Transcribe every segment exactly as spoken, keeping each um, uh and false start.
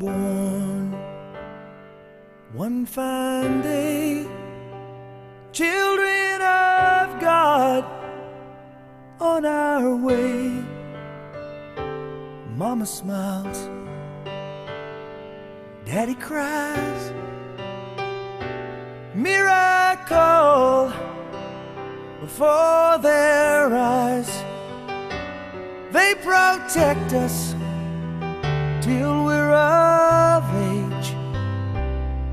born. One fine day, children of God, on our way. Mama smiles, Daddy cries. Miracle before their eyes. They protect us till we're of age,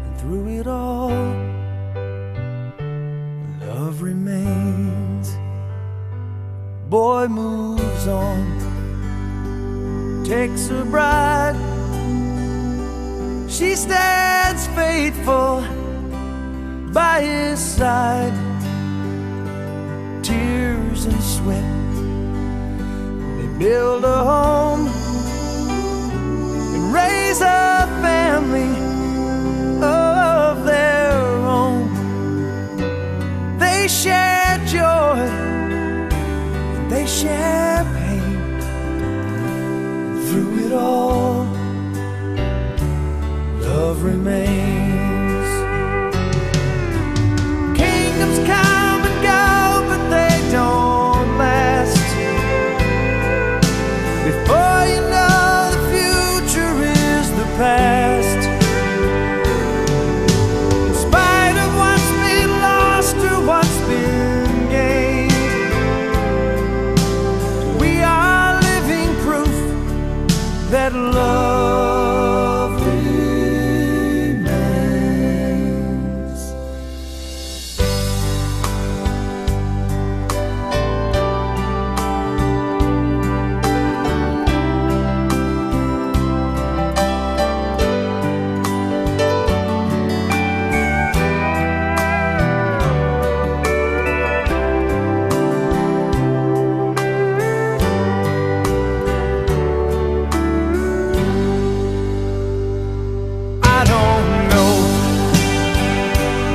and through it all, love remains. Boy moves on, takes a bride. She stands faithful by his side. Tears and sweat, they build a home and raise a family of their own. They share joy, and they share pain. And through it all, love remains. That love remains.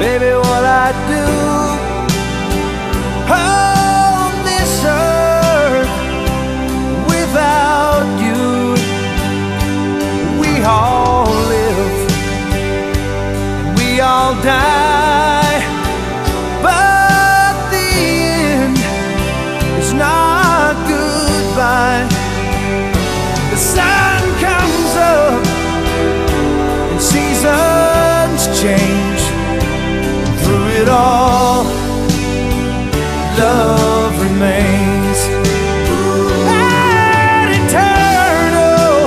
Baby, what I do on this earth without you. We all live, and we all die, but the end is not goodbye. The sun comes up and seasons change. All love remains an eternal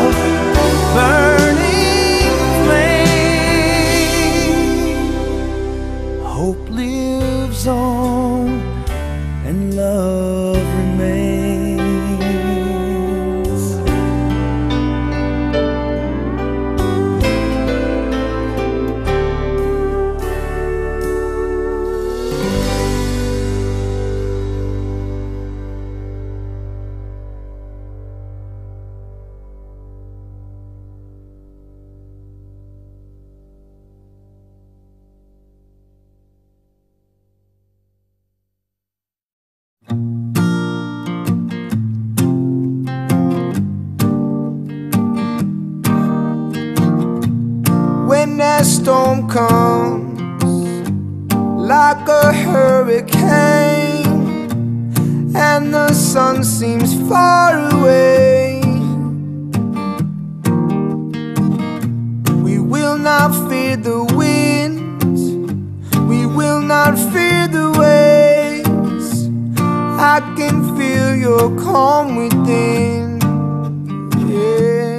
burning flame. Hope lives on and love remains. When that storm comes like a hurricane, and the sun seems far away, we will not fear the wind, we will not fear the waves. I can feel your calm within, yeah.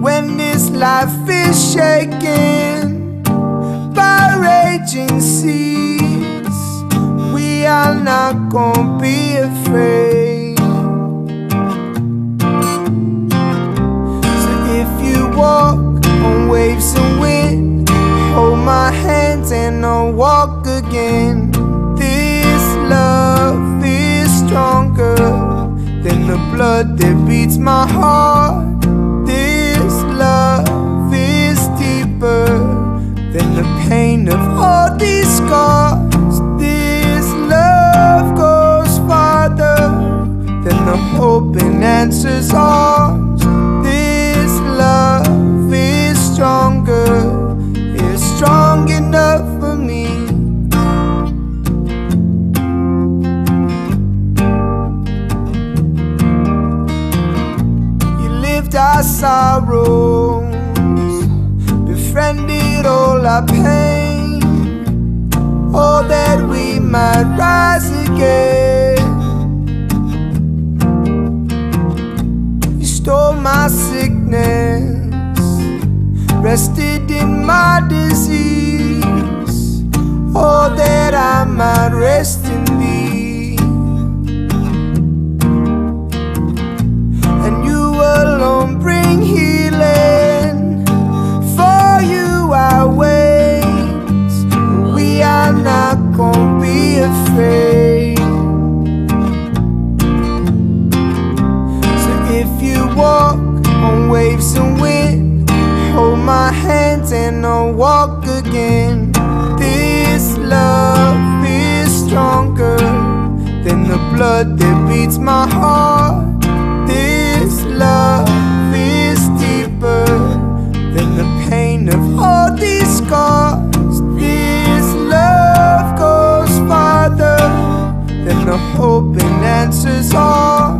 When this life is shaken by raging seas, we are not gonna be afraid. So if you walk on waves and wind, hold my hands and I'll walk again. This love is stronger than the blood that beats my heart. Love is deeper than the pain of all these scars. This love goes farther than the hope and answers are. This love our pain. Oh, that we might rise again. You stole my sickness, rested in my disease. Oh, that I might rest in thee. And you alone bring healing. Won't be afraid. So if you walk on waves and wind, hold my hands and I'll walk again. This love is stronger than the blood that beats my heart. This love is deeper than the pain of all these scars. The hope and answers all.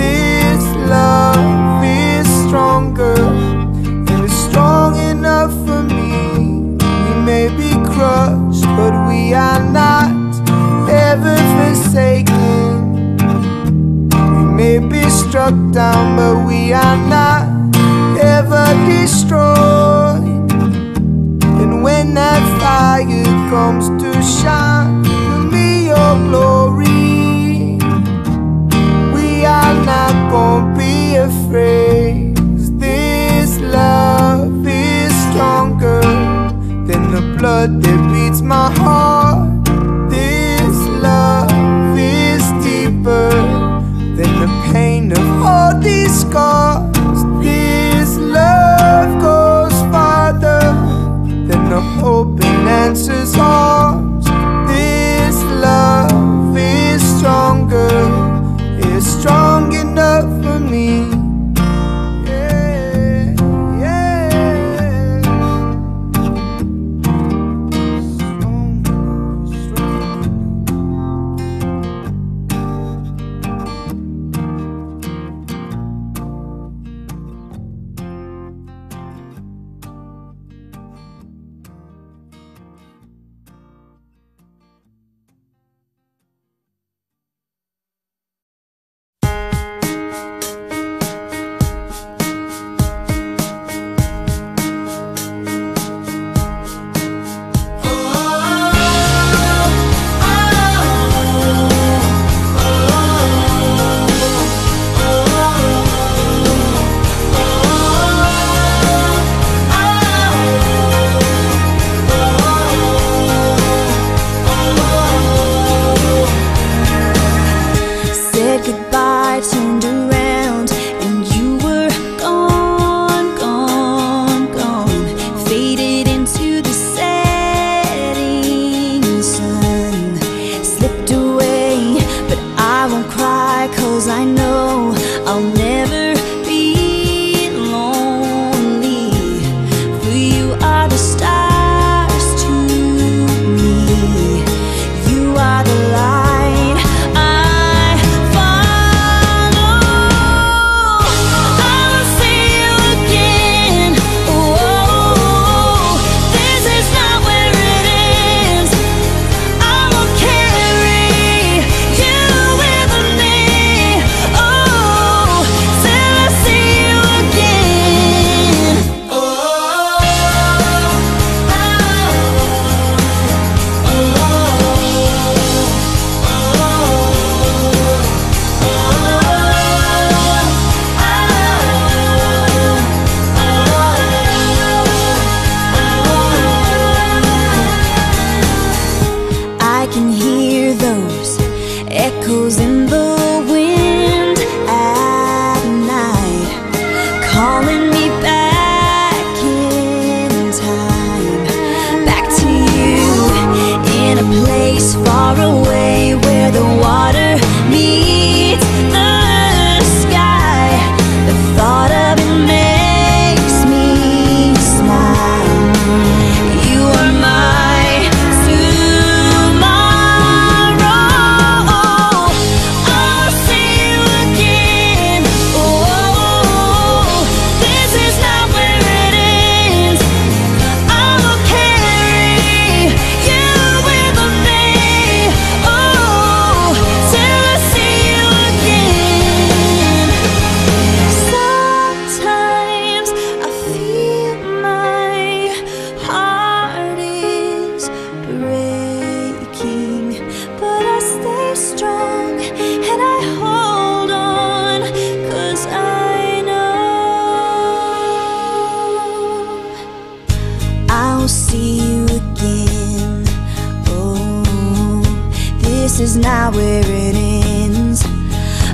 This love is stronger, and it's strong enough for me. We may be crushed, but we are not ever forsaken. We may be struck down, but we are not ever destroyed. And when that fire comes to shine, glory, we are not gonna be afraid. This love is stronger than the blood that beats my heart. This love is deeper than the pain of all these scars. This love goes farther than the hope and answers all. Love is stronger, it's strong enough for me. Yeah, yeah. Strong, strong. this is not where it ends.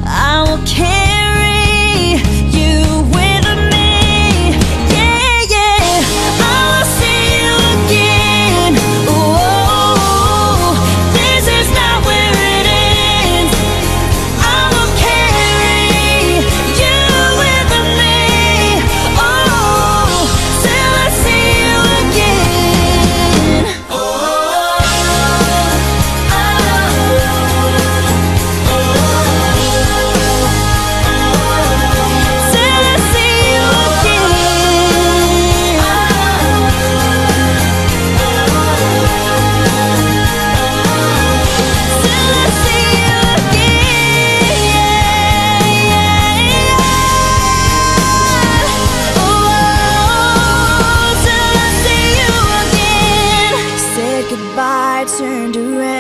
I will carry you with me. Yeah, yeah, I will see you again. Oh, this is not where it ends. I will carry you with me. Oh, till I see you again. Oh. Turned around.